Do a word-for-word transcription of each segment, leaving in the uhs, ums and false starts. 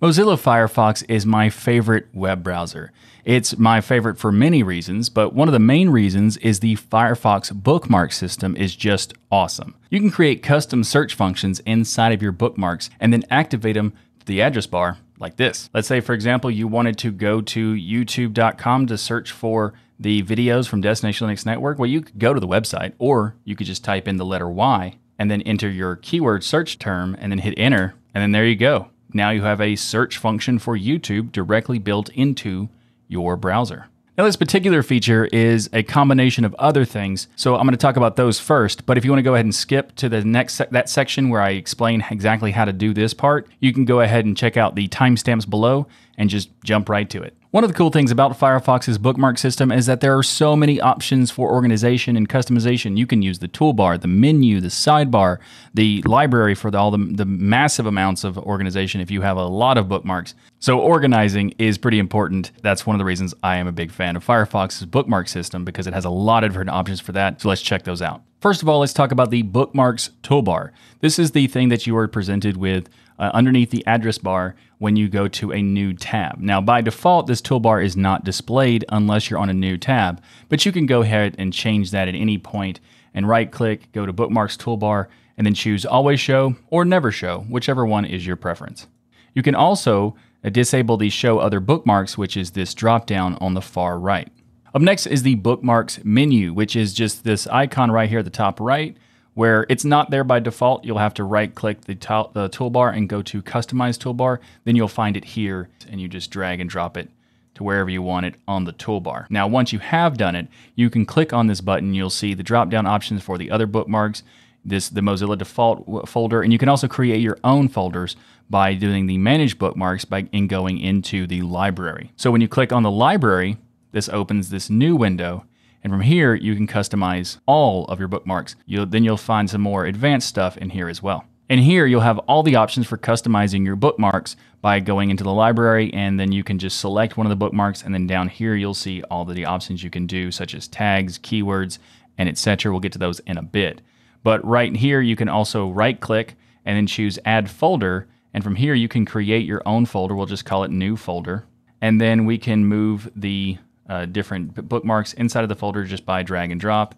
Mozilla Firefox is my favorite web browser. It's my favorite for many reasons, but one of the main reasons is the Firefox bookmark system is just awesome. You can create custom search functions inside of your bookmarks and then activate them to the address bar like this. Let's say, for example, you wanted to go to YouTube dot com to search for the videos from Destination Linux Network. Well, you could go to the website, or you could just type in the letter Y and then enter your keyword search term and then hit enter, and then there you go. Now you have a search function for YouTube directly built into your browser. Now, this particular feature is a combination of other things, so I'm going to talk about those first. But if you want to go ahead and skip to the next se- that section where I explain exactly how to do this part, you can go ahead and check out the timestamps below and just jump right to it. One of the cool things about Firefox's bookmark system is that there are so many options for organization and customization. You can use the toolbar, the menu, the sidebar, the library for the, all the, the massive amounts of organization if you have a lot of bookmarks. So organizing is pretty important. That's one of the reasons I am a big fan of Firefox's bookmark system, because it has a lot of different options for that. So let's check those out. First of all, let's talk about the bookmarks toolbar. This is the thing that you are presented with Uh, underneath the address bar when you go to a new tab. Now, by default, this toolbar is not displayed unless you're on a new tab, but you can go ahead and change that at any point and right-click, go to Bookmarks Toolbar, and then choose Always Show or Never Show, whichever one is your preference. You can also uh, disable the Show Other Bookmarks, which is this drop-down on the far right. Up next is the Bookmarks menu, which is just this icon right here at the top right, where it's not there by default. You'll have to right-click the, the toolbar and go to Customize Toolbar. Then you'll find it here, and you just drag and drop it to wherever you want it on the toolbar. Now, once you have done it, you can click on this button. You'll see the drop-down options for the other bookmarks, this the Mozilla default folder, and you can also create your own folders by doing the Manage Bookmarks by and going into the library. So when you click on the library, this opens this new window. And from here, you can customize all of your bookmarks. You'll, then you'll find some more advanced stuff in here as well. And here, you'll have all the options for customizing your bookmarks by going into the library, and then you can just select one of the bookmarks, and then down here, you'll see all the options you can do, such as tags, keywords, and et cetera. We'll get to those in a bit. But right here, you can also right-click and then choose Add Folder, and from here, you can create your own folder. We'll just call it New Folder, and then we can move the Uh, different bookmarks inside of the folder just by drag and drop.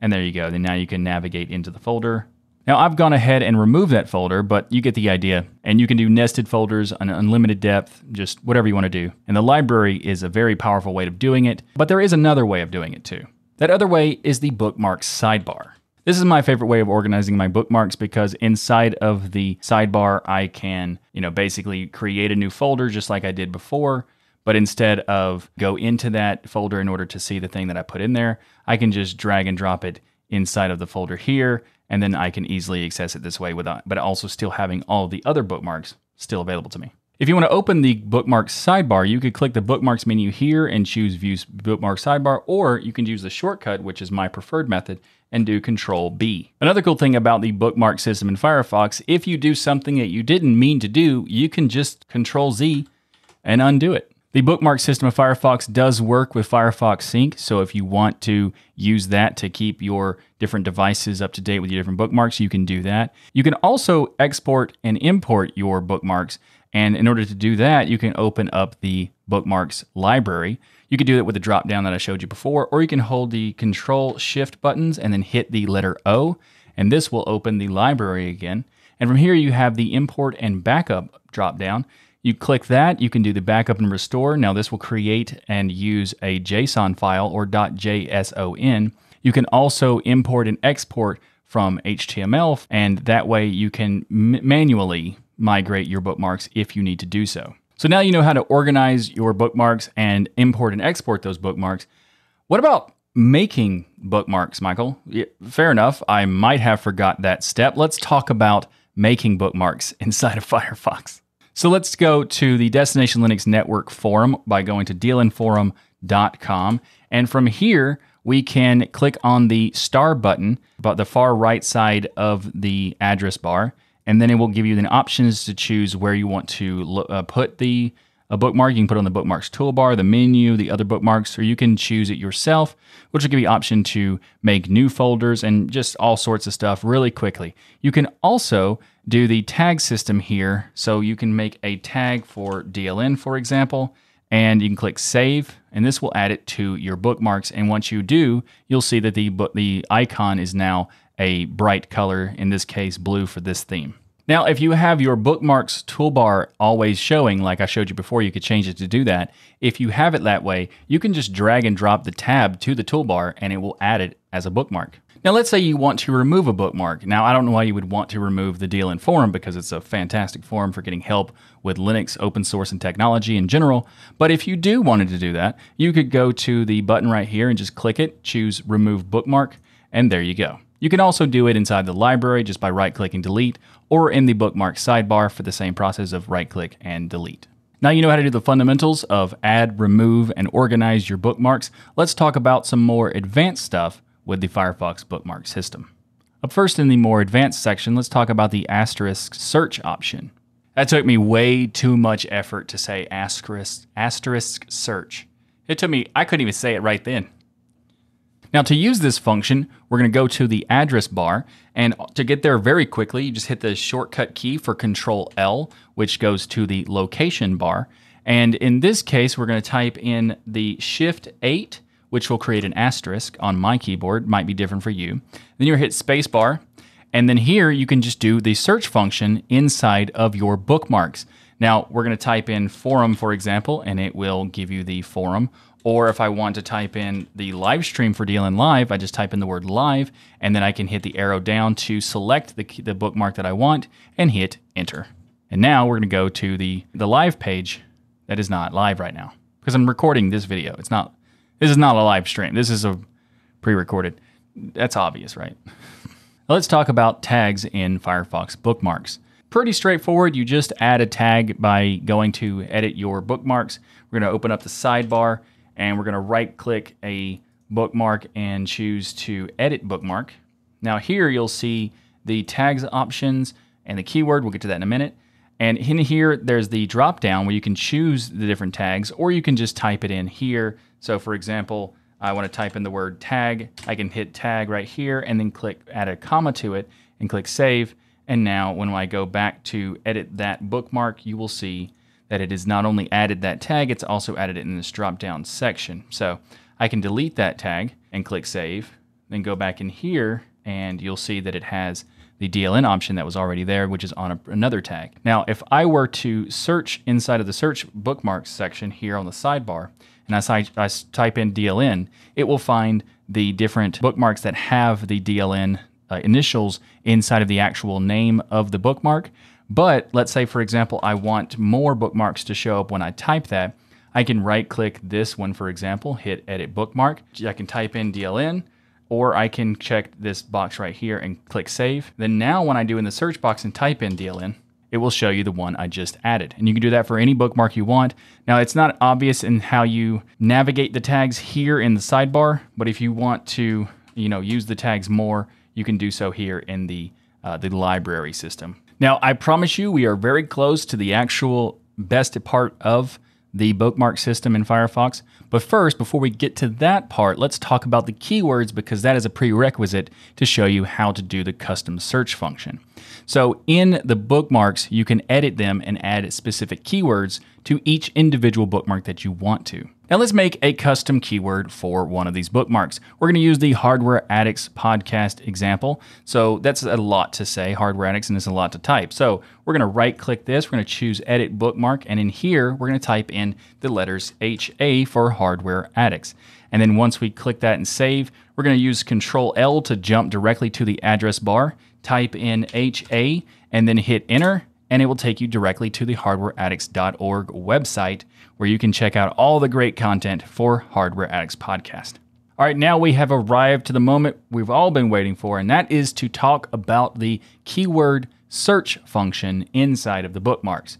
And there you go. Then now you can navigate into the folder. Now I've gone ahead and removed that folder, but you get the idea. And you can do nested folders, an unlimited depth, just whatever you want to do. And the library is a very powerful way of doing it, but there is another way of doing it too. That other way is the bookmark sidebar. This is my favorite way of organizing my bookmarks, because inside of the sidebar, I can, you know, basically create a new folder just like I did before. But instead of go into that folder in order to see the thing that I put in there, I can just drag and drop it inside of the folder here, and then I can easily access it this way, without, but also still having all the other bookmarks still available to me. If you want to open the bookmarks sidebar, you could click the bookmarks menu here and choose View Bookmark Sidebar, or you can use the shortcut, which is my preferred method, and do control B. Another cool thing about the bookmark system in Firefox, if you do something that you didn't mean to do, you can just control Z and undo it. The bookmark system of Firefox does work with Firefox Sync, so if you want to use that to keep your different devices up to date with your different bookmarks, you can do that. You can also export and import your bookmarks, and in order to do that, you can open up the bookmarks library. You can do that with the drop-down that I showed you before, or you can hold the Control Shift buttons and then hit the letter O, and this will open the library again. And from here, you have the Import and Backup drop-down. You click that, you can do the backup and restore. Now this will create and use a JSON file or .json. You can also import and export from H T M L, and that way you can manually migrate your bookmarks if you need to do so. So now you know how to organize your bookmarks and import and export those bookmarks. What about making bookmarks, Michael? Yeah, fair enough, I might have forgot that step. Let's talk about making bookmarks inside of Firefox. So let's go to the Destination Linux Network forum by going to D L N forum dot com. And from here, we can click on the star button about the far right side of the address bar. And then it will give you the options to choose where you want to uh, put the a bookmark, you can put it on the bookmarks toolbar, the menu, the other bookmarks, or you can choose it yourself, which will give you the option to make new folders and just all sorts of stuff really quickly. You can also do the tag system here. So you can make a tag for D L N, for example, and you can click save, and this will add it to your bookmarks. And once you do, you'll see that the, the icon is now a bright color, in this case, blue for this theme. Now, if you have your bookmarks toolbar always showing, like I showed you before, you could change it to do that. If you have it that way, you can just drag and drop the tab to the toolbar and it will add it as a bookmark. Now, let's say you want to remove a bookmark. Now, I don't know why you would want to remove the D L N forum because it's a fantastic forum for getting help with Linux, open source, and technology in general. But if you do wanted to do that, you could go to the button right here and just click it, choose remove bookmark, and there you go. You can also do it inside the library just by right-clicking delete, or in the bookmark sidebar for the same process of right-click and delete. Now you know how to do the fundamentals of add, remove, and organize your bookmarks. Let's talk about some more advanced stuff with the Firefox bookmark system. Up first, in the more advanced section, let's talk about the asterisk search option. That took me way too much effort to say asterisk, asterisk search. It took me, I couldn't even say it right then. Now to use this function, we're gonna go to the address bar, and to get there very quickly, you just hit the shortcut key for Control L, which goes to the location bar. And in this case, we're gonna type in the shift eight, which will create an asterisk on my keyboard, might be different for you. Then you hit space bar, and then here you can just do the search function inside of your bookmarks. Now we're gonna type in forum, for example, and it will give you the forum. Or if I want to type in the live stream for D L N Live, I just type in the word live, and then I can hit the arrow down to select the, the bookmark that I want and hit enter. And now we're gonna go to the, the live page that is not live right now because I'm recording this video. It's not, this is not a live stream. This is a pre-recorded. That's obvious, right? Let's talk about tags in Firefox bookmarks. Pretty straightforward. You just add a tag by going to edit your bookmarks. We're gonna open up the sidebar, and we're gonna right click a bookmark and choose to edit bookmark. Now here you'll see the tags options and the keyword, we'll get to that in a minute. And in here, there's the drop down where you can choose the different tags, or you can just type it in here. So for example, I wanna type in the word tag. I can hit tag right here and then click add a comma to it and click save. And now when I go back to edit that bookmark, you will see that it has not only added that tag, it's also added it in this drop-down section. So I can delete that tag and click save, then go back in here, and you'll see that it has the D L N option that was already there, which is on a, another tag. Now, if I were to search inside of the search bookmarks section here on the sidebar, and I, I type in D L N, it will find the different bookmarks that have the D L N uh, initials inside of the actual name of the bookmark. But let's say, for example, I want more bookmarks to show up when I type that. I can right-click this one, for example, hit Edit Bookmark. I can type in D L N, or I can check this box right here and click Save. Then now when I do in the search box and type in D L N, it will show you the one I just added. And you can do that for any bookmark you want. Now, it's not obvious in how you navigate the tags here in the sidebar, but if you want to, you know, use the tags more, you can do so here in the, uh, the library system. Now, I promise you, we are very close to the actual best part of the bookmark system in Firefox. But first, before we get to that part, let's talk about the keywords, because that is a prerequisite to show you how to do the custom search function. So in the bookmarks, you can edit them and add specific keywords to each individual bookmark that you want to. Now let's make a custom keyword for one of these bookmarks. We're gonna use the Hardware Addicts podcast example. So that's a lot to say, Hardware Addicts, and it's a lot to type. So we're gonna right click this, we're gonna choose edit bookmark, and in here, we're gonna type in the letters H A for Hardware Addicts. And then once we click that and save, we're gonna use Control L to jump directly to the address bar, type in H A, and then hit enter, and it will take you directly to the hardware addicts dot org website, where you can check out all the great content for Hardware Addicts Podcast. All right, now we have arrived to the moment we've all been waiting for, and that is to talk about the keyword search function inside of the bookmarks.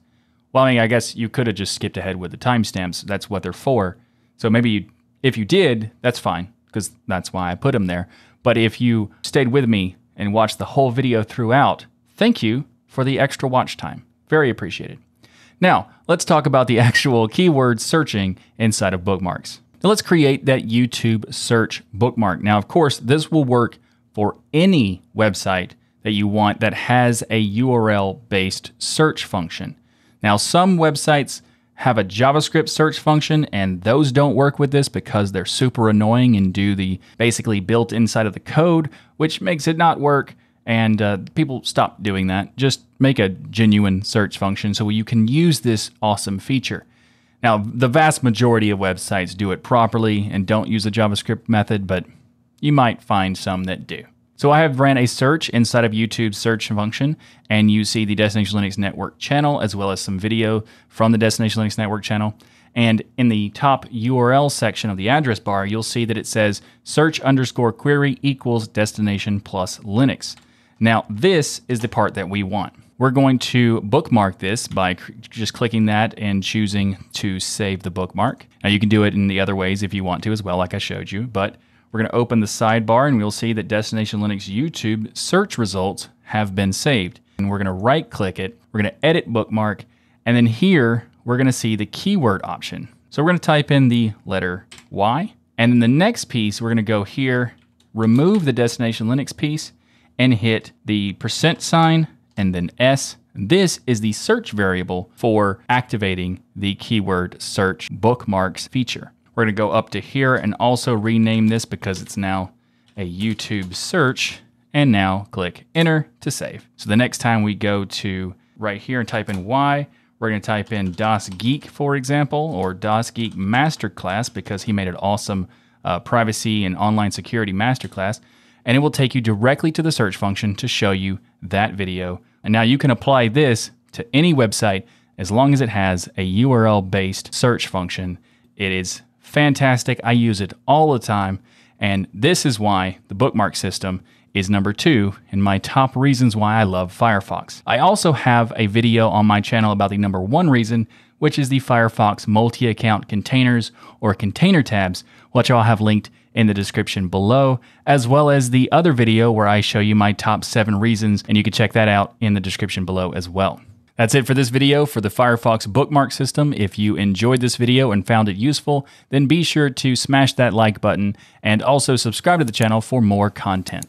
Well, I mean, I guess you could have just skipped ahead with the timestamps. That's what they're for. So maybe you, if you did, that's fine, because that's why I put them there. But if you stayed with me and watched the whole video throughout, thank you for the extra watch time. Very appreciated. Now, let's talk about the actual keyword searching inside of bookmarks. Now let's create that YouTube search bookmark. Now, of course, this will work for any website that you want that has a U R L-based search function. Now, some websites have a JavaScript search function, and those don't work with this because they're super annoying and do the basically built inside of the code, which makes it not work. And uh, people stop doing that. Just make a genuine search function so you can use this awesome feature. Now, the vast majority of websites do it properly and don't use the JavaScript method, but you might find some that do. So I have ran a search inside of YouTube's search function, and you see the Destination Linux Network channel, as well as some video from the Destination Linux Network channel. And in the top U R L section of the address bar, you'll see that it says search underscore query equals destination plus Linux. Now, this is the part that we want. We're going to bookmark this by just clicking that and choosing to save the bookmark. Now, you can do it in the other ways if you want to as well, like I showed you, but we're going to open the sidebar, and we'll see that Destination Linux YouTube search results have been saved. And we're going to right-click it. We're going to edit bookmark. And then here, we're going to see the keyword option. So we're going to type in the letter Y. And in the next piece, we're going to go here, remove the Destination Linux piece, and hit the percent sign and then S. This is the search variable for activating the keyword search bookmarks feature. We're going to go up to here and also rename this because it's now a YouTube search, and now click enter to save. So the next time we go to right here and type in Y, we're going to type in DOS Geek, for example, or DOS Geek Masterclass, because he made an awesome uh, privacy and online security masterclass, and it will take you directly to the search function to show you that video. And now you can apply this to any website as long as it has a U R L-based search function. It is fantastic. I use it all the time. And this is why the bookmark system is number two in my top reasons why I love Firefox. I also have a video on my channel about the number one reason, which is the Firefox multi-account containers or container tabs, which I'll have linked in the description below, as well as the other video where I show you my top seven reasons, and you can check that out in the description below as well. That's it for this video for the Firefox bookmark system. If you enjoyed this video and found it useful, then be sure to smash that like button and also subscribe to the channel for more content.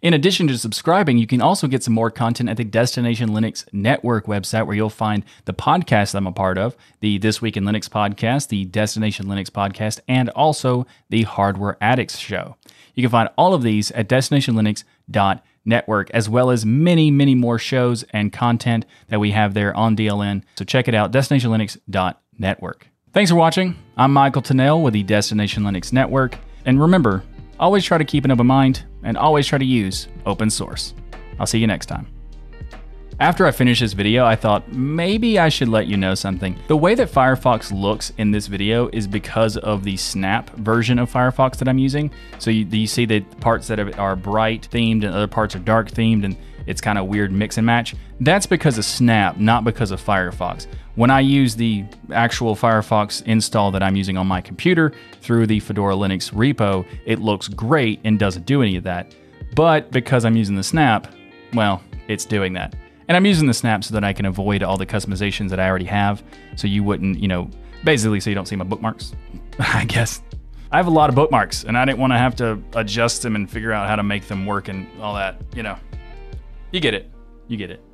In addition to subscribing, you can also get some more content at the Destination Linux Network website, where you'll find the podcast that I'm a part of, the This Week in Linux podcast, the Destination Linux podcast, and also the Hardware Addicts show. You can find all of these at Destination Linux dot Network, as well as many, many more shows and content that we have there on D L N. So check it out, Destination Linux dot Network. Thanks for watching. I'm Michael Tunnell with the Destination Linux Network. And remember, always try to keep an open mind, and always try to use open source. I'll see you next time. After I finished this video, I thought maybe I should let you know something. The way that Firefox looks in this video is because of the snap version of Firefox that I'm using. So you, you see the parts that are bright themed and other parts are dark themed, and it's kind of weird mix and match. That's because of snap, not because of Firefox. When I use the actual Firefox install that I'm using on my computer through the Fedora Linux repo, it looks great and doesn't do any of that. But because I'm using the snap, well, it's doing that. And I'm using the snap so that I can avoid all the customizations that I already have. So you wouldn't, you know, basically so you don't see my bookmarks, I guess. I have a lot of bookmarks, and I didn't want to have to adjust them and figure out how to make them work and all that, you know. You get it. You get it.